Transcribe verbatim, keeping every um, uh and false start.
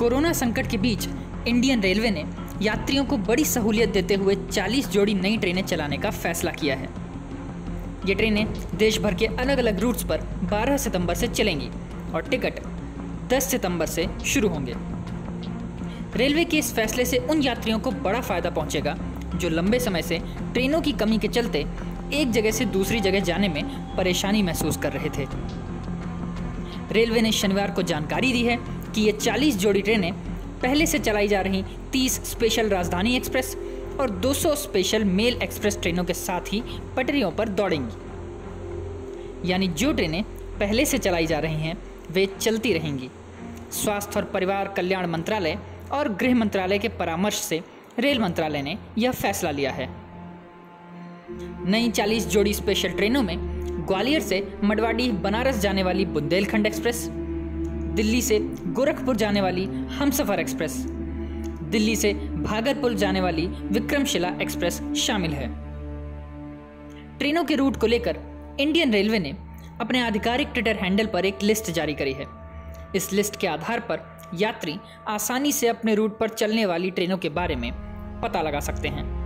Corona संकट के बीच Indian railway ने यात्रियों को बड़ी सहूलियत देते हुए चालीस जोड़ी नई ट्रेनें चलाने का फैसला किया है। ये ट्रेनें देश भर के अलग अलग रूट्स पर बारह सितंबर से चलेंगी और टिकट दस सितंबर से शुरू होंगे। रेलवे के इस फैसले से उन यात्रियों को बड़ा फ़ायदा पहुंचेगा जो लंबे समय से ट्रेनों की कमी के चलते एक जगह से दूसरी जगह जाने में परेशानी महसूस कर रहे थे। रेलवे ने शनिवार को जानकारी दी है कि ये चालीस जोड़ी ट्रेनें पहले से चलाई जा रही तीस स्पेशल राजधानी एक्सप्रेस और दो सौ स्पेशल मेल एक्सप्रेस ट्रेनों के साथ ही पटरियों पर दौड़ेंगी। यानी जो ट्रेनें पहले से चलाई जा रही हैं वे चलती रहेंगी। स्वास्थ्य और परिवार कल्याण मंत्रालय और गृह मंत्रालय के परामर्श से रेल मंत्रालय ने यह फैसला लिया है। नई चालीस जोड़ी स्पेशल ट्रेनों में ग्वालियर से मडवाडी बनारस जाने वाली बुंदेलखंड एक्सप्रेस, दिल्ली से गोरखपुर जाने वाली हमसफर एक्सप्रेस, दिल्ली से भागलपुर जाने वाली विक्रमशिला एक्सप्रेस शामिल है। ट्रेनों के रूट को लेकर इंडियन रेलवे ने अपने आधिकारिक ट्विटर हैंडल पर एक लिस्ट जारी करी है। इस लिस्ट के आधार पर यात्री आसानी से अपने रूट पर चलने वाली ट्रेनों के बारे में पता लगा सकते हैं।